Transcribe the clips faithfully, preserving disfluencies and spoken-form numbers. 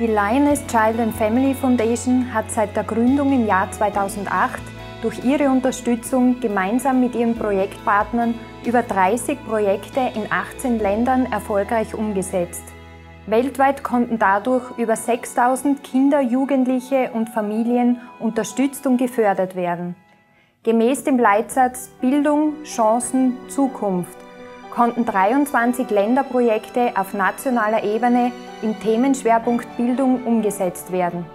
Die Lyoness Child and Family Foundation hat seit der Gründung im Jahr zweitausendacht durch ihre Unterstützung gemeinsam mit ihren Projektpartnern über dreißig Projekte in achtzehn Ländern erfolgreich umgesetzt. Weltweit konnten dadurch über sechstausend Kinder, Jugendliche und Familien unterstützt und gefördert werden. Gemäß dem Leitsatz Bildung, Chancen, Zukunft konnten dreiundzwanzig Länderprojekte auf nationaler Ebene im Themenschwerpunkt Bildung umgesetzt werden.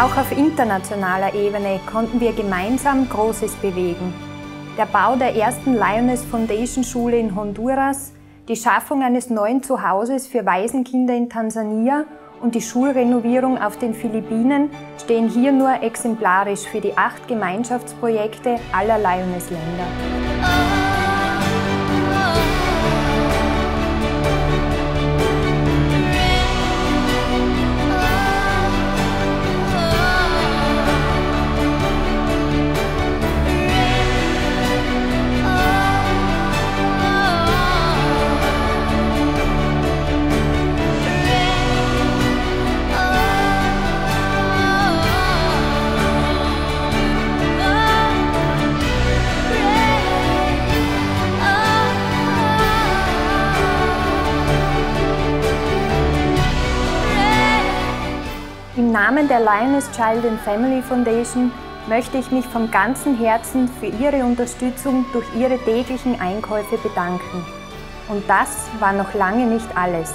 Auch auf internationaler Ebene konnten wir gemeinsam Großes bewegen. Der Bau der ersten Lyoness Foundation Schule in Honduras, die Schaffung eines neuen Zuhauses für Waisenkinder in Tansania und die Schulrenovierung auf den Philippinen stehen hier nur exemplarisch für die acht Gemeinschaftsprojekte aller Lyoness-Länder. Im Namen der Lyoness Child and Family Foundation möchte ich mich von ganzem Herzen für Ihre Unterstützung durch Ihre täglichen Einkäufe bedanken. Und das war noch lange nicht alles.